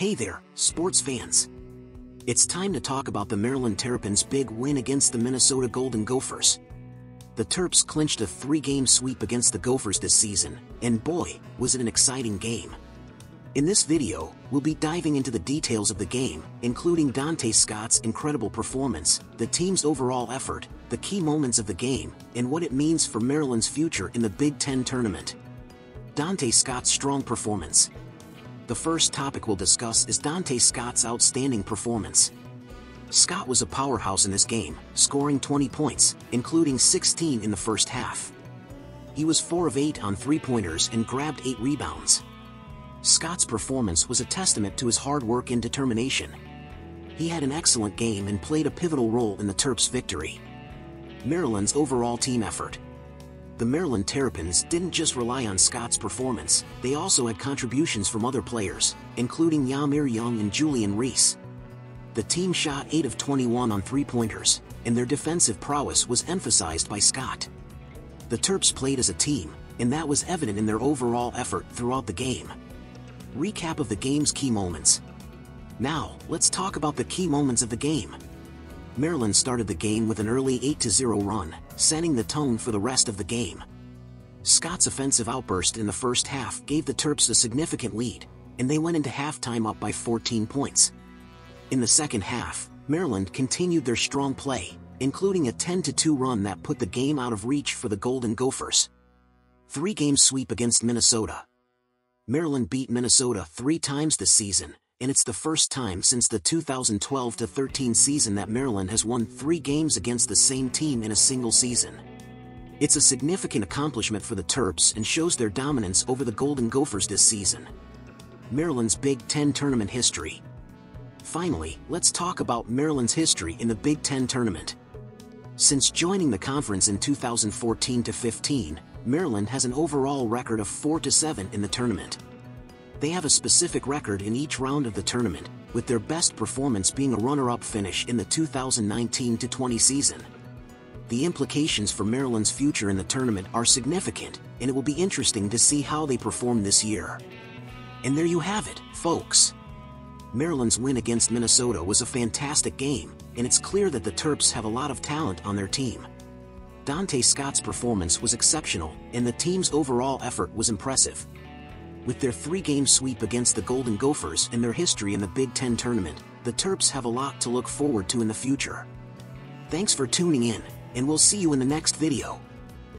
Hey there, sports fans. It's time to talk about the Maryland Terrapins' big win against the Minnesota Golden Gophers. The Terps clinched a three-game sweep against the Gophers this season, and boy, was it an exciting game. In this video, we'll be diving into the details of the game, including Donta Scott's incredible performance, the team's overall effort, the key moments of the game, and what it means for Maryland's future in the Big Ten Tournament. Donta Scott's strong performance. The first topic we'll discuss is Donta Scott's outstanding performance. Scott was a powerhouse in this game, scoring 20 points, including 16 in the first half. He was 4 of 8 on three-pointers and grabbed 8 rebounds. Scott's performance was a testament to his hard work and determination. He had an excellent game and played a pivotal role in the Terps' victory. Maryland's overall team effort. The Maryland Terrapins didn't just rely on Scott's performance, they also had contributions from other players, including Yamir Young and Julian Reese. The team shot 8 of 21 on three-pointers, and their defensive prowess was emphasized by Scott. The Terps played as a team, and that was evident in their overall effort throughout the game. Recap of the game's key moments. Now, let's talk about the key moments of the game. Maryland started the game with an early 8-0 run, setting the tone for the rest of the game. Scott's offensive outburst in the first half gave the Terps a significant lead, and they went into halftime up by 14 points. In the second half, Maryland continued their strong play, including a 10-2 run that put the game out of reach for the Golden Gophers. Three-game sweep against Minnesota. Maryland beat Minnesota 3 times this season, and it's the first time since the 2012-13 season that Maryland has won 3 games against the same team in a single season. It's a significant accomplishment for the Terps and shows their dominance over the Golden Gophers this season. Maryland's Big Ten Tournament history. Finally, let's talk about Maryland's history in the Big Ten Tournament. Since joining the conference in 2014-15, Maryland has an overall record of 4-7 in the tournament. They have a specific record in each round of the tournament, with their best performance being a runner-up finish in the 2019-20 season. The implications for Maryland's future in the tournament are significant, and it will be interesting to see how they perform this year. And there you have it, folks. Maryland's win against Minnesota was a fantastic game, and it's clear that the Terps have a lot of talent on their team. Donta Scott's performance was exceptional, and the team's overall effort was impressive. With their 3-game sweep against the Golden Gophers and their history in the Big Ten Tournament, the Terps have a lot to look forward to in the future. Thanks for tuning in, and we'll see you in the next video.